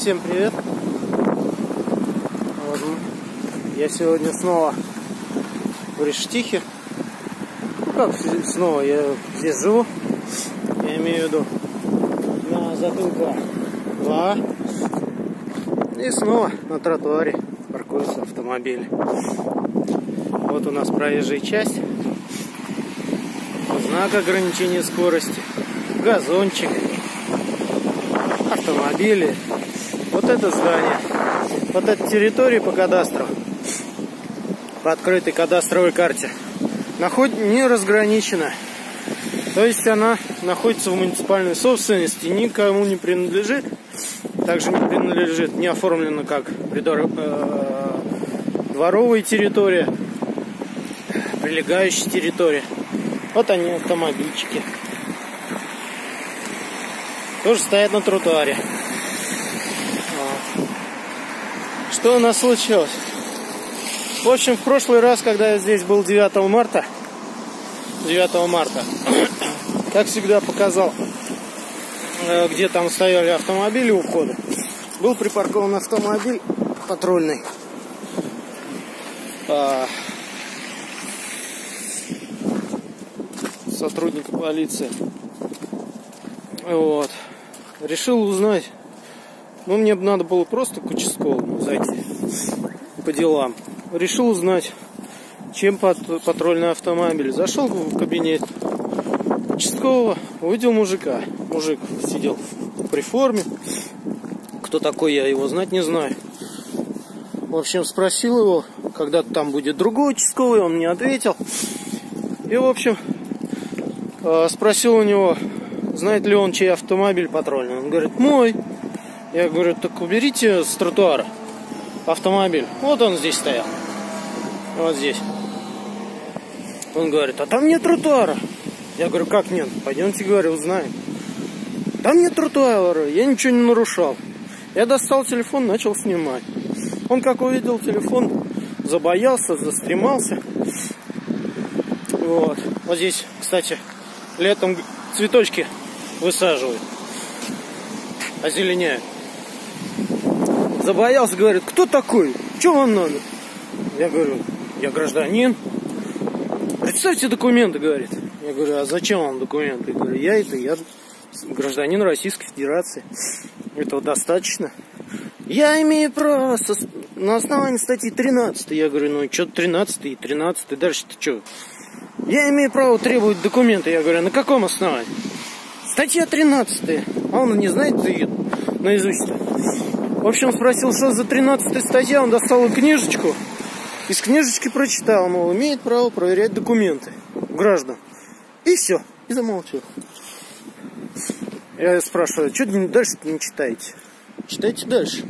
Всем привет! Вот. Я сегодня снова в Решетихе. Ну как снова? Я здесь живу. Я имею в виду на затылка 2. И снова на тротуаре паркуются автомобили. Вот у нас проезжая часть. Знак ограничения скорости. Газончик. Автомобили. Вот это здание. Вот это территория по кадастру. По открытой кадастровой карте. Не разграничена. То есть она находится в муниципальной собственности. Никому не принадлежит. Также не принадлежит, не оформлена как дворовая территория. Прилегающая территория. Вот они, автомобильчики. Тоже стоят на тротуаре. Что у нас случилось? В общем, в прошлый раз, когда я здесь был 9 марта, как всегда показал, где там стояли автомобили у входа. Был припаркован автомобиль патрульный. Сотрудника полиции. Вот. Решил узнать. Ну, мне бы надо было просто к участковому зайти по делам. Решил узнать, чем патрульный автомобиль. Зашел в кабинет участкового, увидел мужика. Мужик сидел при форме. Кто такой, я его знать не знаю. В общем, спросил его, когда-то там будет другой участковый, он мне ответил. И, в общем, спросил у него, знает ли он, чей автомобиль патрульный. Он говорит, мой. Я говорю, так уберите с тротуара автомобиль. Вот он здесь стоял. Вот здесь. Он говорит, а там нет тротуара. Я говорю, как нет? Пойдемте, говорю, узнаем. Там нет тротуара, я ничего не нарушал. Я достал телефон, начал снимать. Он как увидел телефон, забоялся, застремался. Вот. Вот здесь, кстати, летом цветочки высаживают, озеленяют. Забоялся, говорит, кто такой? Чего вам надо? Я говорю, я гражданин. Представьте документы, говорит. Я говорю, а зачем вам документы? Я говорю, я гражданин Российской Федерации. Этого достаточно. Я имею право на основании статьи 13. Я говорю, ну и что 13 и 13, дальше-то что? Я имею право требовать документы. Я говорю, на каком основании? Статья 13. А он не знает наизусть-то. В общем, спросил, что за 13 статья. Он достал книжечку. Из книжечки прочитал, мол, имеет право проверять документы граждан. И все. И замолчал. Я спрашиваю, что дальше-то не читаете? Читайте дальше.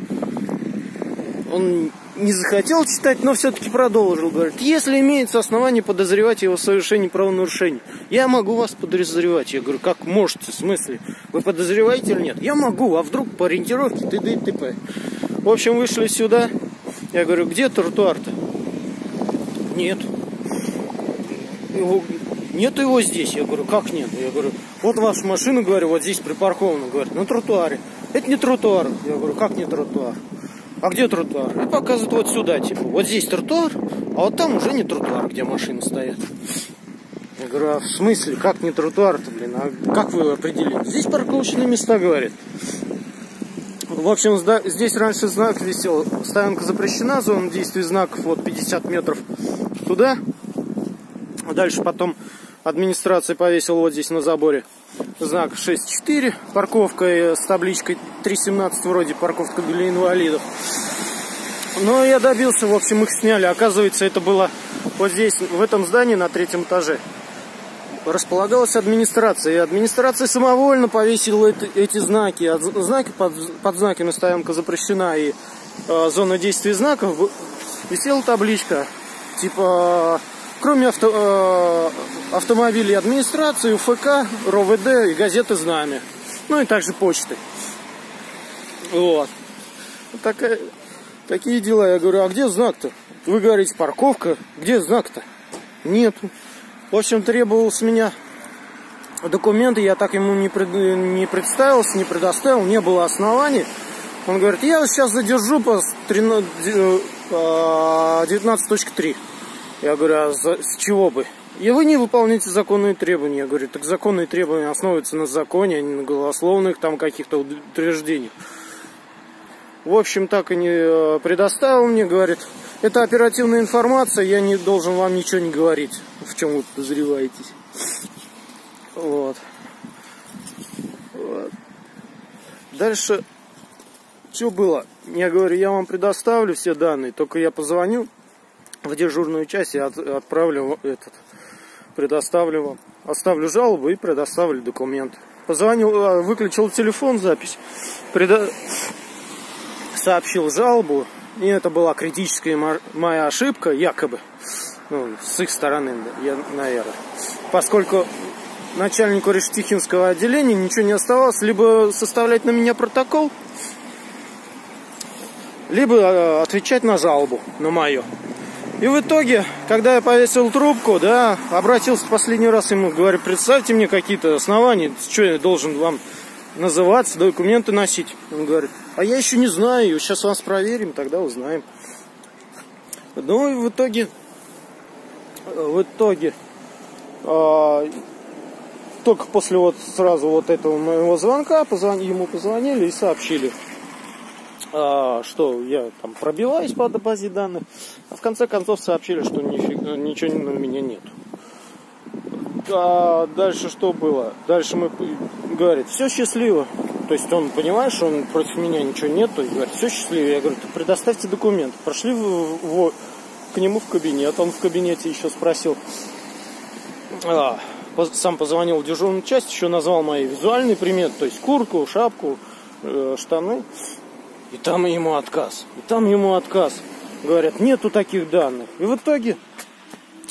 Он не захотел читать, но все-таки продолжил. Говорит, если имеется основание подозревать его в совершении правонарушений, я могу вас подозревать. Я говорю, как можете, в смысле? Вы подозреваете или нет? Я могу, а вдруг по ориентировке ТД и ТП. В общем, вышли сюда. Я говорю, где тротуар-то? Нет. Нет его здесь. Я говорю, как нет? Я говорю, вот ваша машина, говорю, вот здесь припаркована. Говорит, на тротуаре. Это не тротуар. Я говорю, как не тротуар? А где тротуар? И показывают вот сюда, типа, вот здесь тротуар, а вот там уже не тротуар, где машины стоят. Я говорю, а в смысле, как не тротуар-то, блин, а как вы его определили? Здесь парковочные места, говорит. В общем, здесь раньше знак висел, стоянка запрещена, зона действия знаков, вот 50 метров туда. А дальше потом администрация повесила вот здесь на заборе знак 6.4, парковка с табличкой 3.17, вроде парковка для инвалидов. Но я добился, в общем, их сняли. Оказывается, это было вот здесь, в этом здании на 3-м этаже. Располагалась администрация. И администрация самовольно повесила эти знаки. Знаки под знаками стоянка запрещена и зона действия знаков. Висела табличка, типа... Кроме автомобилей администрации, УФК, РОВД и газеты «Знамя». Ну и также почты. Вот. Такие дела. Я говорю, а где знак-то? Вы говорите, парковка. Где знак-то? Нету. В общем, требовал с меня документы. Я так ему не представился, не предоставил. Не было оснований. Он говорит, я вас сейчас задержу по 19.3. Я говорю, а с чего бы? И вы не выполняете законные требования. Я говорю, так законные требования основываются на законе, а не на голословных там каких-то утверждениях. В общем, так и не предоставил мне, говорит, это оперативная информация, я не должен вам ничего не говорить, в чем вы подозреваетесь. Вот. Дальше, что было? Я говорю, я вам предоставлю все данные, только я позвоню в дежурную часть и отправлю этот, предоставлю вам, оставлю жалобу и предоставлю документы. Позвонил, выключил телефон, запись, сообщил жалобу, и это была критическая моя ошибка, якобы, ну, с их стороны, я, наверное, поскольку начальнику Решетихинского отделения ничего не оставалось, либо составлять на меня протокол, либо отвечать на жалобу, на мою. И в итоге, когда я повесил трубку, да, обратился в последний раз ему, говорю, представьте мне какие-то основания, что я должен вам называться, документы носить. Он говорит, а я еще не знаю, сейчас вас проверим, тогда узнаем. Ну и в итоге, только после вот сразу вот этого моего звонка ему позвонили и сообщили, что я там пробиваюсь по базе данных, а в конце концов сообщили, что ничего на меня нет. А дальше что было? Дальше мы, говорит, все счастливо. То есть он понимает, что он против меня ничего нет, и говорит, все счастливо. Я говорю, предоставьте документ. Прошли к нему в кабинет, он в кабинете еще спросил. Сам позвонил в дежурную часть, еще назвал мои визуальные приметы, то есть куртку, шапку, штаны. И там ему отказ. Говорят, нету таких данных. И в итоге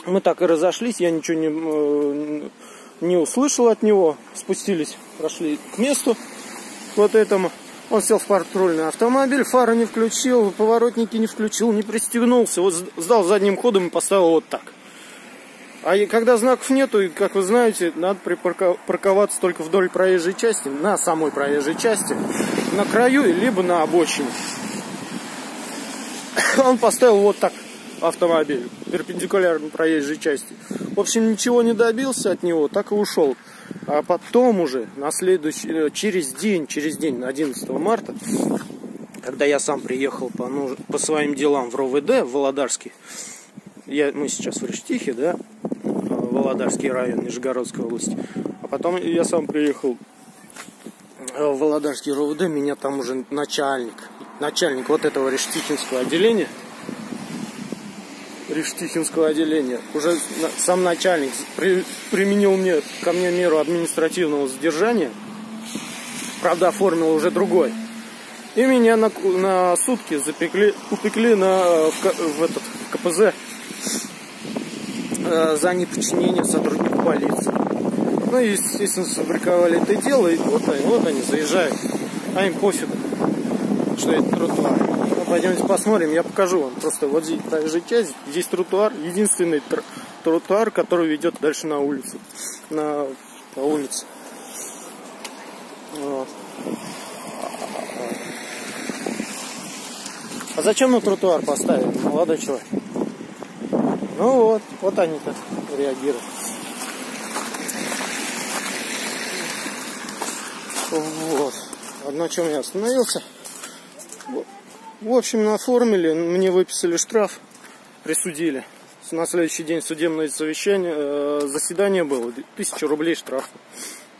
мы так и разошлись, я ничего не услышал от него. Спустились, прошли к месту вот этому. Он сел в патрульный автомобиль, фары не включил, поворотники не включил, не пристегнулся. Вот сдал задним ходом и поставил вот так. А когда знаков нету, и, как вы знаете, надо припарковаться только вдоль проезжей части, на самой проезжей части, на краю, либо на обочине. Он поставил вот так автомобиль, перпендикулярно проезжей части. В общем, ничего не добился от него, так и ушел. А потом уже, на следующий, через день, 11 марта, когда я сам приехал по своим делам в РОВД, в Володарский, мы сейчас в Решетихе, да, Володарский район Нижегородской области. А потом я сам приехал в Володарский РУВД, меня там уже начальник вот этого Решетихинского отделения, уже сам начальник применил ко мне меру административного задержания, правда оформил уже другой. И меня на сутки упекли в КПЗ за неподчинение сотруднику полиции. Ну и, естественно, сфабриковали это дело, и вот они заезжают. А им пофиг, что это тротуар. Ну, пойдемте посмотрим, я покажу вам. Просто вот здесь та же часть, здесь тротуар, единственный тротуар, который ведет дальше на улицу. Вот. А зачем на тротуар поставили, молодой человек? Ну вот они так реагируют. Вот. На чем я остановился. В общем, оформили, мне выписали штраф, присудили. На следующий день судебное заседание было. 1000 рублей штраф.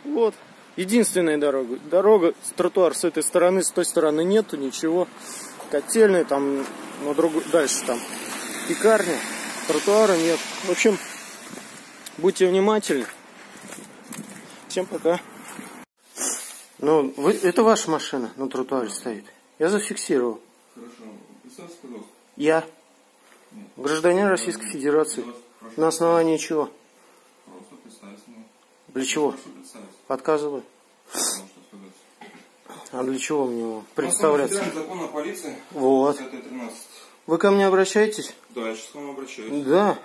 Вот. Единственная дорога. Дорога, тротуар с этой стороны, с той стороны нету, ничего. Котельная, там, на другую, дальше там пекарня. Тротуара нет. В общем, будьте внимательны. Всем пока. Ну, это ваша машина на тротуаре стоит. Я зафиксировал. Хорошо. Представьте, пожалуйста. Я. Нет. Гражданин Российской Федерации. Прошу. На основании чего? Просто представьте мне. Для чего? Отказываю. А для чего мне его представляться? Закон о полиции. Вот. 13. Вы ко мне обращаетесь? Да, я сейчас к вам обращаюсь. Да?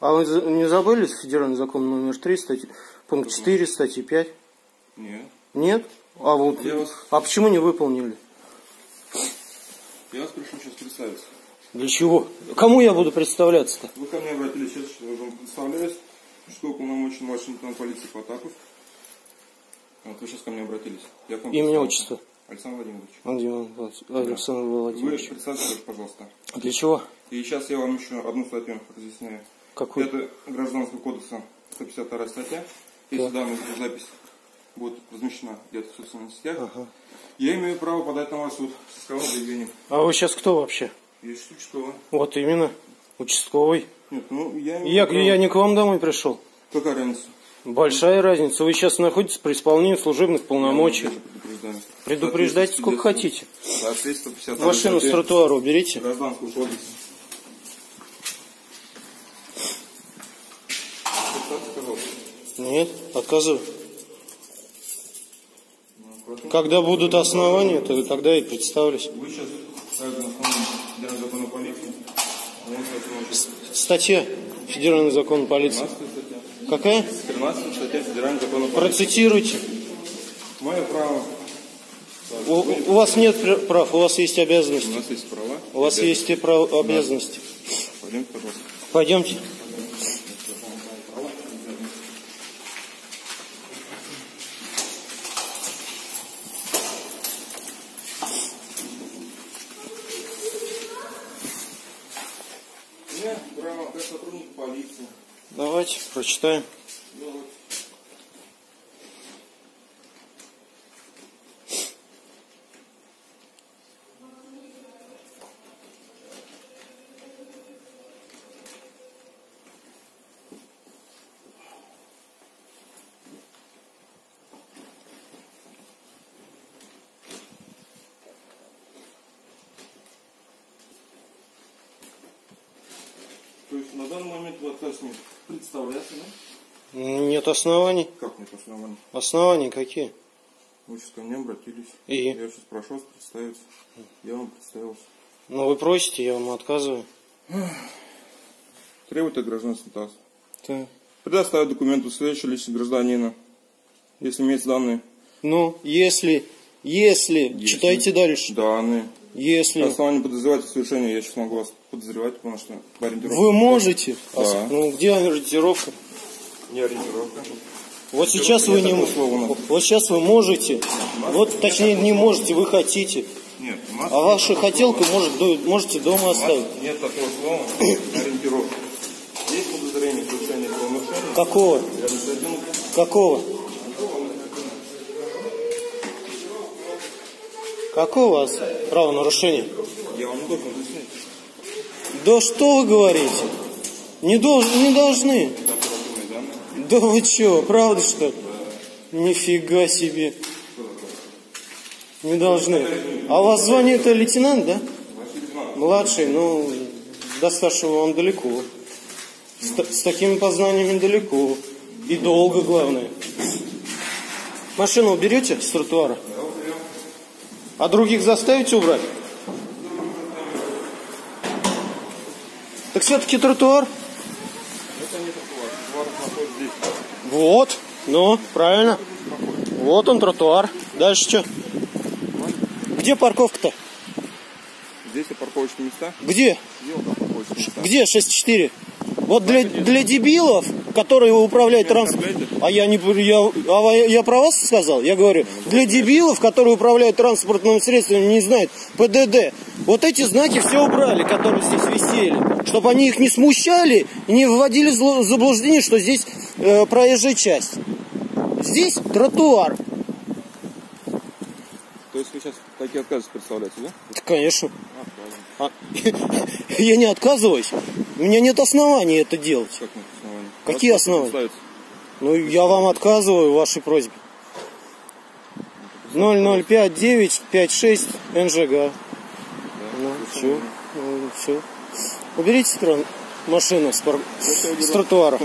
А вы не забыли федеральный закон номер 3, пункт 4, статьи 5? Нет. Нет? А почему не выполнили? Я вас пришел сейчас представиться. Для чего? Кому я буду представляться-то? Вы ко мне обратились, сейчас я представляюсь. Сколько полномочен младший лейтенант полиции Потапов. Вот вы сейчас ко мне обратились. Я к вам. Имя, отчество? Александр Владимирович. Александр Владимирович. Вы представьтесь, пожалуйста. Для чего? И сейчас я вам еще одну статью разъясняю. Какую? Это Гражданского кодекса 152 статья. Если данная запись будет размещена где-то в социальных сетях, я имею право подать на вас суд с исковым заявлением. А вы сейчас кто вообще? Я сейчас участковый. Вот именно, участковый. Нет, ну, я не к вам домой пришел. Какая разница? Большая разница. Вы сейчас находитесь при исполнении служебных полномочий. Предупреждайте сколько хотите. Машину с тротуара уберите. Гражданского кодекса. Нет, отказываю. Когда будут основания, то тогда и представлюсь. Вы сейчас Федеральный закон о полиции. Статья Федерального закона о полиции. 13-я статья. Какая? 13-я статья Федерального закона о полиции. Процитируйте. Мое право. У вас нет прав, у вас есть обязанности. У нас есть права. У вас есть и права, обязанности. Пойдемте, пожалуйста. Пойдемте. Давайте прочитаем. То есть на данный момент вы отказываетесь представляться, да? Нет оснований. Как нет оснований? Основания какие? Вы сейчас ко мне обратились. И? Я сейчас прошу вас представиться. Я вам представился. Ну вы просите, я вам отказываю. Требует от гражданства ТАСС. Да. Предоставить документы следующей личности гражданина, если имеются данные. Ну, если, читайте дальше. Данные. Если... Основание подозревать в совершении, я сейчас могу вас подозревать, потому что по ориентировке... Вы можете? Да. Ну, где ориентировка? Не ориентировка. Вот сейчас вы не... Вот сейчас вы можете, вот точнее не можете, вы хотите. Нет, у нас... А вашу хотелку можете дома оставить. Нет такого слова, ориентировка. Есть подозрение в совершении правонарушения? Какого? Какого? Какое у вас правонарушение? Я вам не должен объяснить. Да что вы говорите? Не должны. Да вы что, правда что ли? Да. Нифига себе. Не должны. А у вас звание-то лейтенант, да? Младший, ну, до старшего вам далеко. С такими познаниями далеко. И долго, главное. Машину уберете с тротуара? А других заставите убрать? Так все-таки тротуар? Это не тротуар. Тротуар находится здесь. Вот. Ну, правильно. Вот он, тротуар. Дальше что? Где парковка-то? Здесь и парковочные места. Где? Где 6-4? Вот для дебилов, которые управляют транспортом... А я про вас сказал? Я говорю, для дебилов, которые управляют транспортным средством, не знают ПДД. Вот эти знаки все убрали, которые здесь висели. Чтобы они их не смущали, не вводили в заблуждение, что здесь проезжая часть. Здесь тротуар. То есть вы сейчас такие отказы представляете, да? Конечно. Я не отказываюсь. У меня нет оснований это делать. Как нет оснований? Какие основания? Ну, я вам отказываю в вашей просьбе. 005-956 НЖГ. Да, ну, все. Ну, все. Уберите машину с тротуара.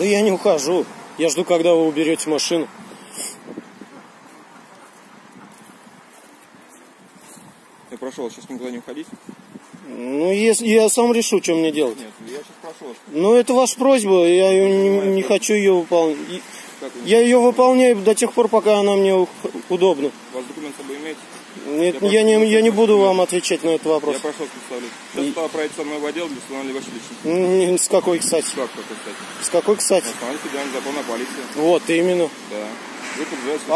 Да я не ухожу. Я жду, когда вы уберете машину. Я прошу вас сейчас никуда не уходить. Ну, если я сам решу, что мне делать. Нет, я сейчас прошу вас. Ну, это ваша просьба, я не хочу ее выполнять. Я ее выполняю до тех пор, пока она мне удобна. У вас документ с собой имеется? Нет, я не буду вам отвечать на этот вопрос. Я прошу представлять. Сейчас стало пройти со мной в отдел, установили ваши личности. С какой кстати? Как, с какой кстати? Установите данные закона о полиции. Вот, именно. Да. Вы подвязываете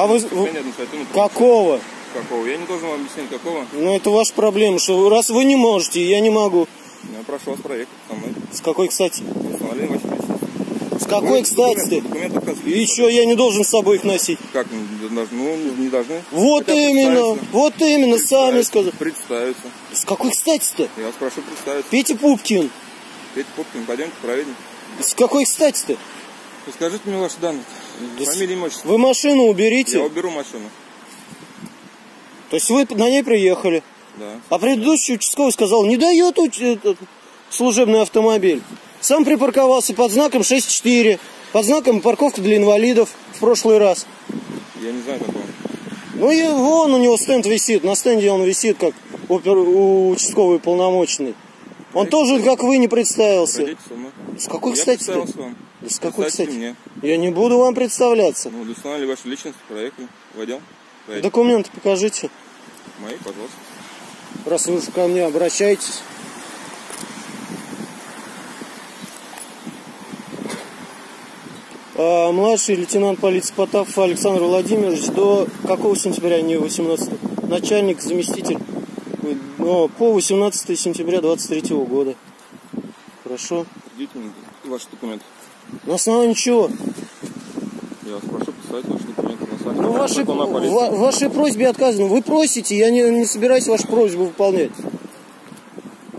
административную полицию. Какого? Какого? Я не должен вам объяснить, какого. Ну, это ваша проблема, что раз вы не можете, я не могу. Я прошу вас проехать со мной. С какой кстати? Установили ваши личности. С какой, кстати, ты? Еще я не должен с собой их носить. Как? Ну, не должны. Вот хотя именно, сами сказали. Представиться. С какой, кстати, ты? Я вас прошу представиться. Петя Пупкин. Петя Пупкин, пойдемте, проверим. С какой, кстати, ты? Скажите мне ваши данные. Да фамилия, имя, отчество. Вы машину уберите. Я уберу машину. То есть вы на ней приехали? Да. А предыдущий участковый сказал, не дает служебный автомобиль. Сам припарковался под знаком 6-4, под знаком парковка для инвалидов в прошлый раз. Я не знаю, как он. Ну и вон у него стенд висит, на стенде он висит, как участковый полномочный. Он тоже, как вы, не представился. С какой, кстати, ты? Да с какой, кстати? Мне. Я не буду вам представляться. Ну, установили вашу личность, проехали, в отдел. Документы покажите. Мои, пожалуйста. Раз вы уже ко мне обращаетесь. Младший лейтенант полиции Потапов Александр Владимирович, до какого сентября, не 18, начальник, заместитель, но по 18 сентября 23 года. Хорошо. Идите мне ваши документы. На основании чего? Я вас прошу представить ваши документы на сайте. Ну, вашей просьбе отказано. Вы просите, я не собираюсь вашу просьбу выполнять.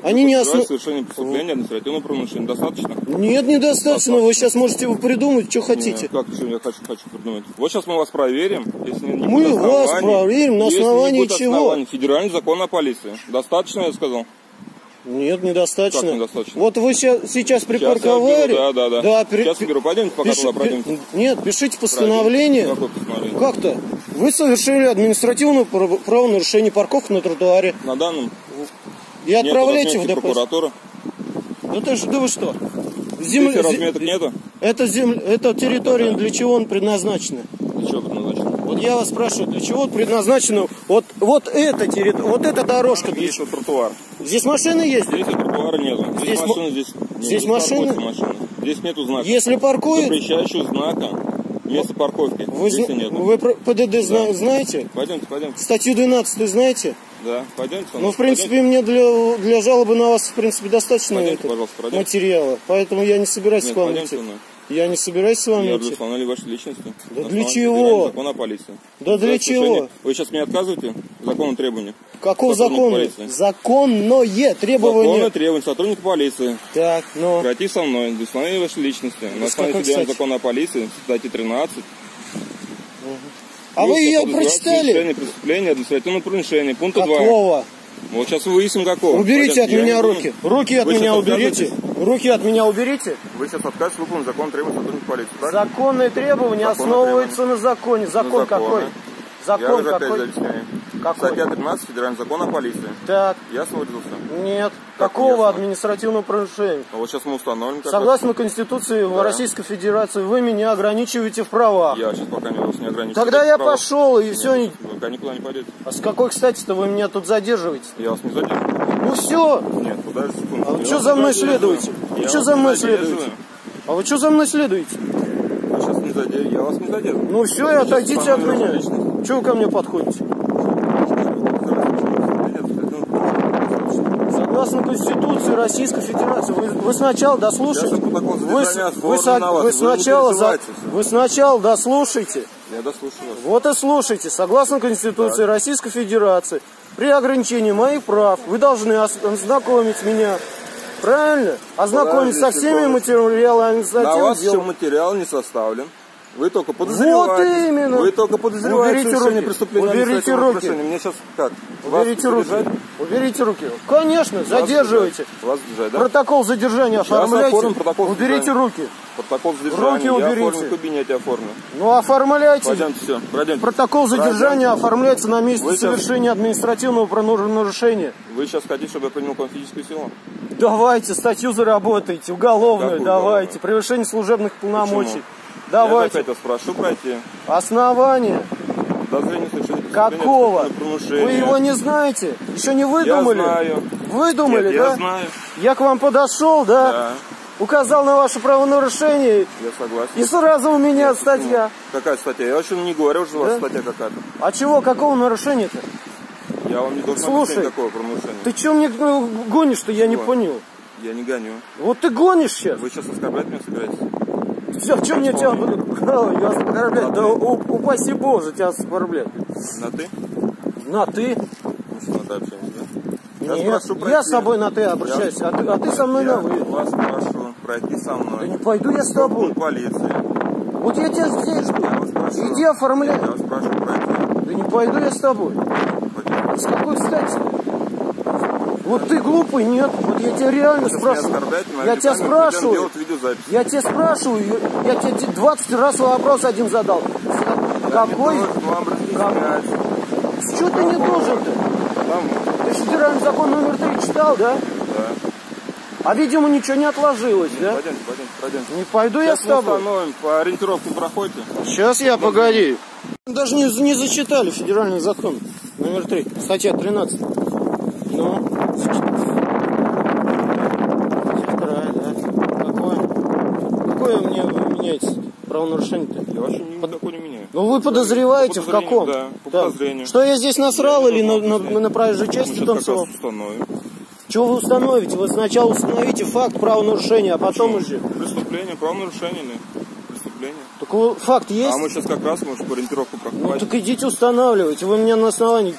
Они не основ... совершение преступления, административного правонарушения. Достаточно? Нет, недостаточно. Вы сейчас можете придумать, что хотите. Нет, как я хочу придумать? Вот сейчас мы вас проверим. Если не мы вас проверим на основании чего? Федеральный закон о полиции. Достаточно, я сказал? Нет, недостаточно. Как недостаточно? Вот вы сейчас припарковали. Сейчас я беру, да. Сейчас я беру, пойдемте, пока туда пройдемте. Нет, пишите постановление. Какое постановление? Как-то. Вы совершили административное правонарушение, парковку на тротуаре. На данном... И отправляйте в ДПС. Ну ты же, да вы что? Земля, разметок нету? Это территория, для чего он предназначена? Для чего предназначена? Вот я вас спрашиваю, для чего предназначена вот эта территория, вот эта дорожка? Здесь вот тротуар. Здесь машины есть? Здесь тротуара нету. Здесь машины, здесь машины? Здесь нету знака. Если паркуют? Запрещающего знака. Место парковки. Вы ПДД знаете? Пойдемте. Статью 12 знаете? Да, пойдемте. Ну, в принципе, мне для жалобы на вас, в принципе, достаточно материала. Поэтому я не собираюсь с вами идти. Я не собираюсь с вами идти. Я установили вашу личность. Да для чего? Закон о полиции. Да для чего? Вы сейчас мне отказываете? Закону требования. Какого закона? Законное требование. Законное требование сотрудника полиции. Так, ну. Пройти со мной, установили ваши личности. На основании федерального закона о полиции, статьи 13. А вы ее прочитали? Совершение преступления, административное правонарушение, пункт 2. Какого? Вот сейчас выясним какого. Уберите от меня руки. Руки от меня уберите. Руки от меня уберите. Вы сейчас откажетесь выполнить закон требования сотрудника полиции. Так? Законные требования основываются на законе. Закон какой? Закон какой? Статья 13 федерального закона о полиции. Так. Я выразился? Нет. Какого административного правонарушения? А вот сейчас мы установим. Согласно Конституции Российской Федерации, вы меня ограничиваете в правах. Я сейчас пока вас не ограничиваю. Тогда я пошел и все. Вы никуда не пойдете. А с какой, кстати-то, вы меня тут задерживаете? Я вас не задерживаю. Ну все. Нет, подожди секунду. А вы что за мной следуете? А вы что за мной следуете? Я сейчас не задерживаю. Я вас не задерживаю. Ну все, и отойдите от меня. Чего вы ко мне подходите? Согласно Конституции Российской Федерации, вы сначала дослушайте. Вы сначала дослушайте. Я дослушаю вас. Вот и слушайте. Согласно Конституции Российской Федерации, при ограничении моих прав вы должны ознакомить меня. Правильно? Ознакомить со всеми материалами. На вас еще материал не составлен. Вы только подозреваете. Вот именно. Вы только подозреваете совершение преступления. Уберите руки. Мне сейчас как? Уберите руки. Уберите руки. Конечно, задерживайте. Вас задержать, да? Протокол задержания оформляйте. Уберите руки. Протокол задержания. Руки уберите. Я оформлю в кабинете, оформлю. Ну, оформляйте. Пройдемте, все. Пройдемте. Протокол задержания оформляется на месте совершения административного правонарушения. Вы сейчас хотите, чтобы я применил к вам физическую силу? Давайте, статью заработайте, уголовную, давайте. Превышение служебных полномочий. Давайте. Я опять вас прошу пройти. Основание. Подозрение совершенно Какого? Вы его не знаете? Еще не выдумали? Я знаю. Выдумали, нет, да? Я знаю. Я к вам подошел, да? Да. Указал на ваше правонарушение. Я согласен. И сразу у меня статья. Какая статья? Я вообще не говорю, что у вас статья какая-то. А чего? Какого нарушения-то? Я вам не должен объяснить, какого правонарушения. Ты чего мне гонишь-то? Я не понял. Я не гоню. Вот ты гонишь сейчас. Вы сейчас оскорблять меня собираетесь? Все, в чем мне тебя оскорблять? Да упаси Боже тебя оскорблять. На ты? На ты? Мы сейчас на ты общаемся, да? Нет, я с тобой на ты обращаюсь, а ты со мной на вы. Я вас прошу пройти со мной. Да не пойду я с тобой. Вот я тебя здесь жду. Иди оформляй. Я вас прошу пройти. Да не пойду я с тобой. С какой стати? Вот ты глупый, нет? Вот я тебя реально спрашиваю. Я тебя спрашиваю. Я тебя спрашиваю. Я тебе 20 раз вопрос один задал. Какой? Что ты не должен-то? Ты федеральный закон номер 3 читал, да? Да. А, видимо, ничего не отложилось, да? Пойдемте, пойдемте. Не пойду я с тобой. Сейчас мы установим, по ориентировке проходите. Сейчас я, погоди. Даже не зачитали федеральный закон номер 3, статья 13. Ну, вторая, да? Какое мне вы меняете правонарушение-то? Я вообще никакой не меняю. Ну вы подозреваете в каком? Да, по подозрению. Что я здесь насрал или на проезжей части танцевал? Чего вы установите? Вы сначала установите факт правонарушения, а потом уже... Преступление, правонарушение или преступление. Такой факт есть? А мы сейчас как раз, может, ориентировку проходим. Ну так идите устанавливайте, вы меня на основании...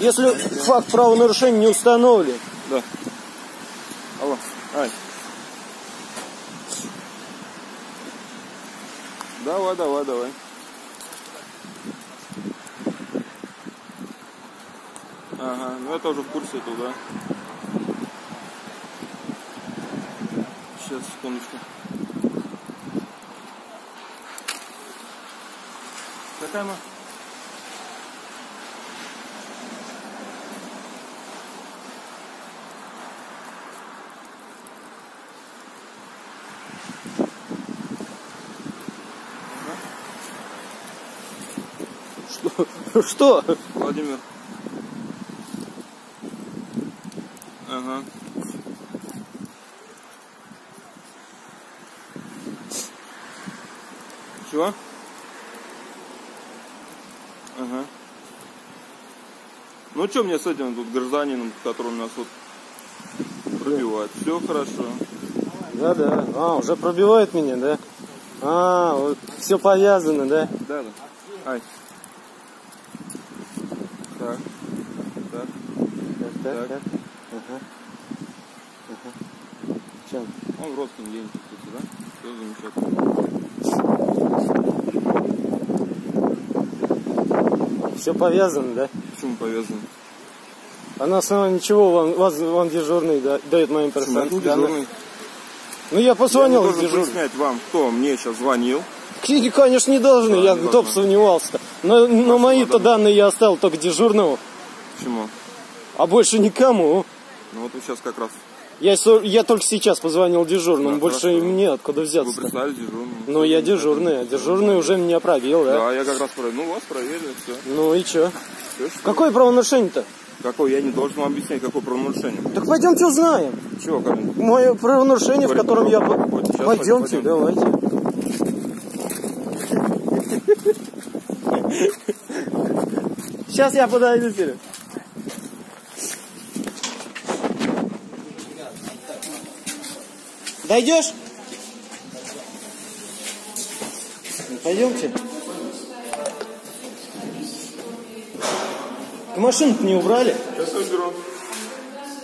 Если факт правонарушения не установлен... Да. Алло, ай. Давай, давай, давай. Ага, ну я тоже в курсе этого, да. Сейчас, секундочку. Какая она? Что? Что? Владимир. Ага. Чего? Ага. Ну что мне с этим тут гражданином, который нас тут пробивает? Все хорошо. Да-да. А, уже пробивает меня, да? А, вот все повязано, да? Да-да. Ай. Так. Так. Так. Так. Ага. Ага. Чем? Он в родственном день, да? Все замечательно. Все повязано, да? Почему повязано? А на основании чего вам дежурный дает моим персонажам? Дежурный. Ну я позвонил дежурный. Я не должен объяснять вам, кто мне сейчас звонил. Книги, конечно, не должны, я топ сомневался. Но мои-то данные я оставил только дежурному. Почему? А больше никому. Ну вот вы сейчас как раз... Я только сейчас позвонил дежурному, да, больше мне откуда взяться. Вы представили дежурному. Ну я дежурный, а дежурный уже меня проверил, да? Да, я как раз проверил. Ну вас проверили, все. Ну и чё? Все, что? Какое правонарушение-то? Какое? Я не должен вам объяснять, какое правонарушение. Так пойдемте узнаем. Чего, Калин? Мое правонарушение, в котором я... Пойдемте, давайте. Сейчас я подойду тебе. Дойдешь? Пойдемте. Машину-то не убрали. Сейчас уберу.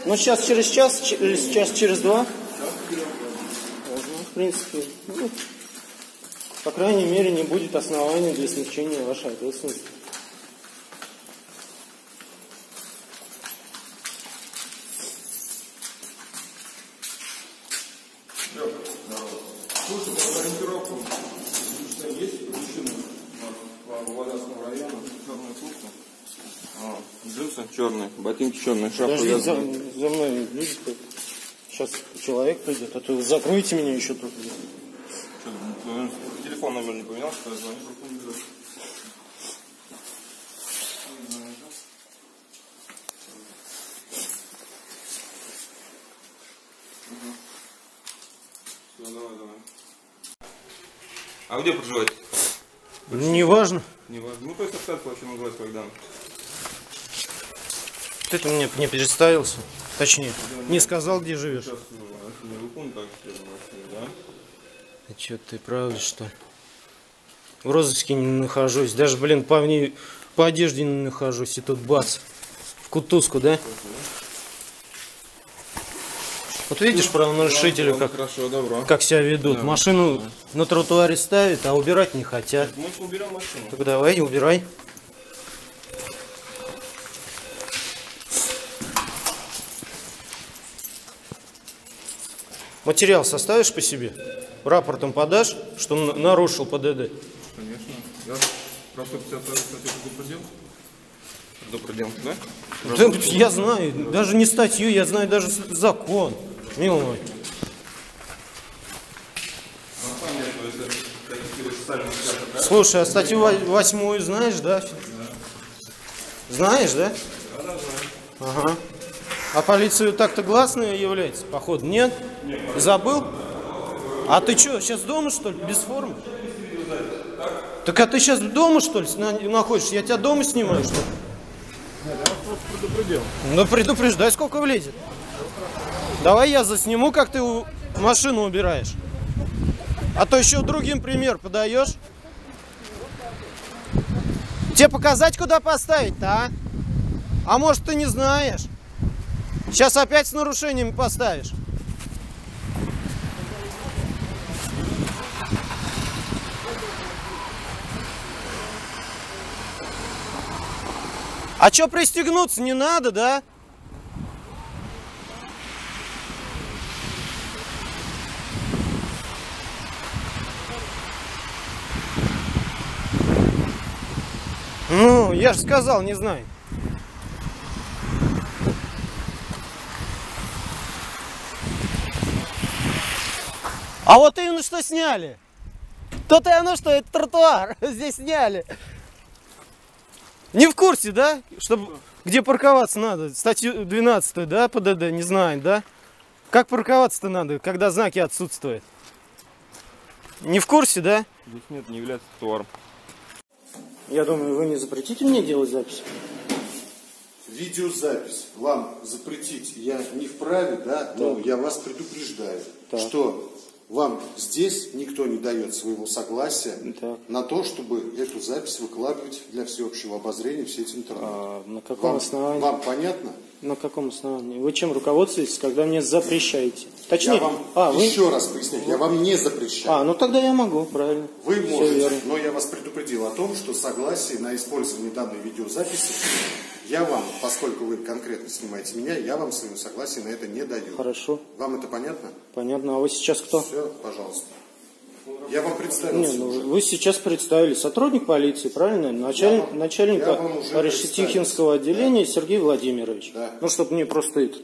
Ну сейчас через час, через два. В принципе, ну, по крайней мере, не будет оснований для смягчения вашей ответственности. Черные, ботинки черные, шапка. Подожди, за мной люди. Сейчас человек придет, а то закройте меня еще тут. Телефон номер не поменял, что я звоню, руку не беру. Ну, давай, давай. А где проживаете? Неважно. Неважно. Ну, то есть остаться вообще могла тогда. Ты -то мне не представился. Точнее, да, не сказал, где живешь. Сейчас, не выполню, так, все, да? А что, ты правда, что ли? В розыске не нахожусь. Даже, блин, по мне, по одежде не нахожусь. И тут бац. В кутузку, да? Вот видишь, правонарушители, как, хорошо, добро, как себя ведут. Да, машину на тротуаре ставят, а убирать не хотят. Мы уберем машину. Так давай, убирай. Материал составишь по себе? Рапортом подашь, что нарушил ПДД? Конечно. Я про 152 статью предупредил. Предупредил, да? Да я знаю, даже не статью, я знаю даже закон. Милый мой. Слушай, а статью 8 знаешь, да? Да. Знаешь, да? Да, да, знаю. Ага. А полицию так-то гласная является? Походу, нет? Нет. Забыл? А ты что, сейчас дома, что ли? Без формы? Так а ты сейчас дома, что ли, находишься? Я тебя дома снимаю, что ли? Нет, я просто предупредил. Ну предупреждай, сколько влезет. Давай я засниму, как ты машину убираешь. А то еще другим пример подаешь. Тебе показать, куда поставить-то, а? А может, ты не знаешь? Сейчас опять с нарушениями поставишь. А что, пристегнуться не надо, да? Ну, я же сказал, не знаю. А вот именно что сняли. То-то и оно, что это тротуар. Здесь сняли. Не в курсе, да? Чтобы, где парковаться надо? Статью 12, да, ПДД? Не знаю, да? Как парковаться-то надо, когда знаки отсутствуют? Не в курсе, да? Здесь нет, не является тротуаром. Я думаю, вы не запретите мне делать запись? Видеозапись вам запретить я не вправе, да? Но я вас предупреждаю, так, что вам здесь никто не дает своего согласия, так, на то, чтобы эту запись выкладывать для всеобщего обозрения в сеть интернет. А на каком основании? Вам понятно? На каком основании? Вы чем руководствуетесь, когда мне запрещаете? Точнее, я вам еще раз поясню, я вам не запрещаю. А, ну тогда я могу, правильно. Вы все можете, верно, но я вас предупредил о том, что согласие на использование данной видеозаписи я вам, поскольку вы конкретно снимаете меня, я вам своим согласием на это не даю. Хорошо. Вам это понятно? Понятно. А вы сейчас кто? Все, пожалуйста. Я вам представился. Не, ну, вы сейчас представили сотрудник полиции, правильно? Начальник Решетихинского отделения, да? Сергей Владимирович. Да. Ну, чтобы мне просто это...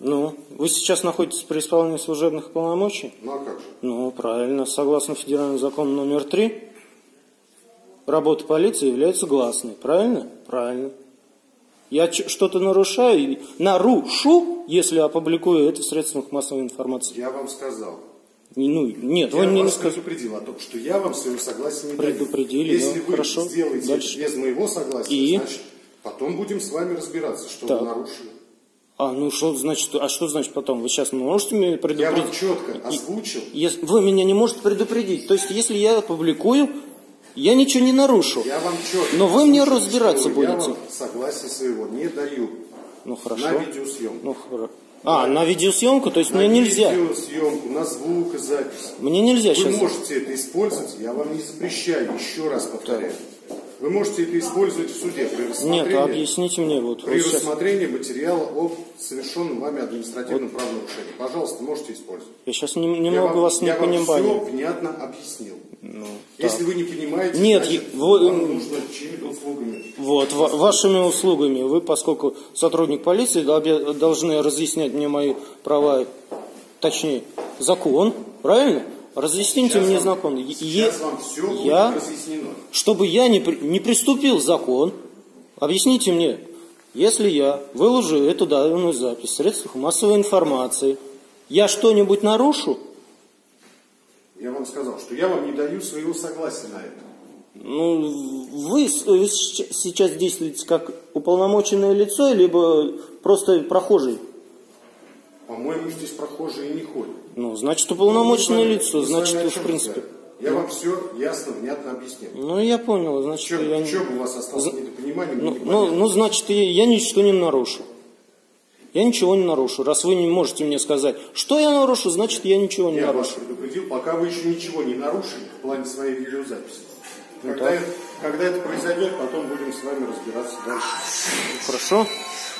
Ну, вы сейчас находитесь при исполнении служебных полномочий? Ну, а как же? Ну, правильно. Согласно федеральному закону номер 3, работа полиции является гласной. Правильно? Правильно. Я что-то нарушаю, нарушу, если опубликую это в средствах массовой информации. Я вам сказал. Ну, нет, вы мне не сказали. Я предупредил о том, что я вам своим согласием не даю. Предупредили, если вы хорошо сделаете дальше без моего согласия, значит, потом будем с вами разбираться, что так вы нарушили. А, ну что значит, а что значит потом? Вы сейчас можете меня предупредить? Я вам четко озвучил. Если вы меня не можете предупредить. То есть, если я опубликую... Я ничего не нарушу. Я вам четко, но вы мне разбираться будете. Я вам согласия своего не даю. Ну хорошо. На видеосъемку. Ну, на видеосъемку, то есть на мне нельзя. На видеосъемку, на звукозапись. Мне нельзя вы сейчас. Вы можете это использовать, я вам не запрещаю, еще раз повторяю. Так. Вы можете это использовать в суде при рассмотрении. Нет, объясните мне вот. При рассмотрении материала об совершенном вами административном правонарушении. Пожалуйста, можете использовать. Я сейчас немного вас не понимаю. Я вам все внятно объяснил. Ну, если так вы не понимаете, нет, значит, вам нужно чьими-то услугами. Вот, вашими услугами. Вы, поскольку сотрудник полиции, должны разъяснять мне мои права, точнее, закон, правильно? Разъясните сейчас мне закон. Сейчас вам все будет разъяснено. Чтобы я не приступил закон, объясните мне, если я выложу эту данную запись в средствах массовой информации, я что-нибудь нарушу? Я вам сказал, что я вам не даю своего согласия на это. Ну, вы сейчас действуете как уполномоченное лицо, либо просто прохожий? По-моему, здесь прохожие не ходят. Ну, значит, уполномоченное лицо, значит, в принципе... Я вам все ясно, внятно объяснил. Ну, я понял, значит... Чего бы у вас осталось недопонимание? Ну, значит, я ничего не нарушу. Я ничего не нарушу. Раз вы не можете мне сказать, что я нарушу, значит, я ничего не нарушу. Я вас предупредил, пока вы еще ничего не нарушили в плане своей видеозаписи. Когда это произойдет, потом будем с вами разбираться дальше. Хорошо.